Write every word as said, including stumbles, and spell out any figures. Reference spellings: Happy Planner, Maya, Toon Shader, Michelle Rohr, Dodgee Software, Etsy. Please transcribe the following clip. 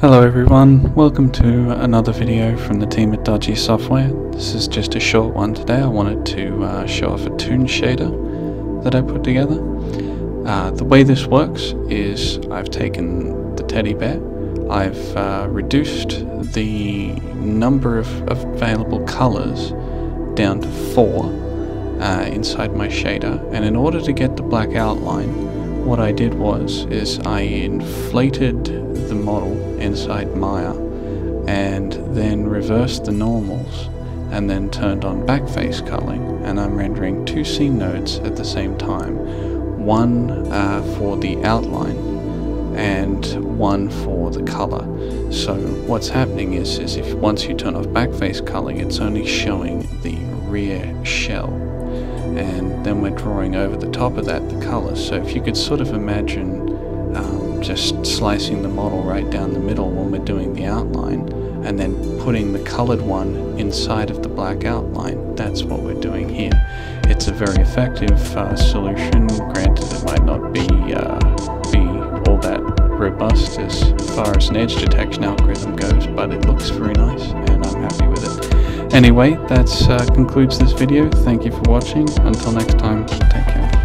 Hello everyone, welcome to another video from the team at Dodgee Software. This is just a short one today. I wanted to uh, show off a Toon Shader that I put together. Uh, the way this works is I've taken the teddy bear, I've uh, reduced the number of, of available colours down to four uh, inside my shader, and in order to get the black outline, what I did was is I inflated the model inside Maya and then reversed the normals and then turned on backface culling, and I'm rendering two scene nodes at the same time, one uh, for the outline and one for the color. So what's happening is, is if once you turn off backface culling, it's only showing the rear shell, and then we're drawing over the top of that the color. So if you could sort of imagine Um, just slicing the model right down the middle when we're doing the outline and then putting the colored one inside of the black outline, that's what we're doing here. It's a very effective uh, solution. Granted, it might not be, uh, be all that robust as far as an edge detection algorithm goes, but it looks very nice and I'm happy with it. Anyway, that uh, concludes this video. Thank you for watching. Until next time, take care.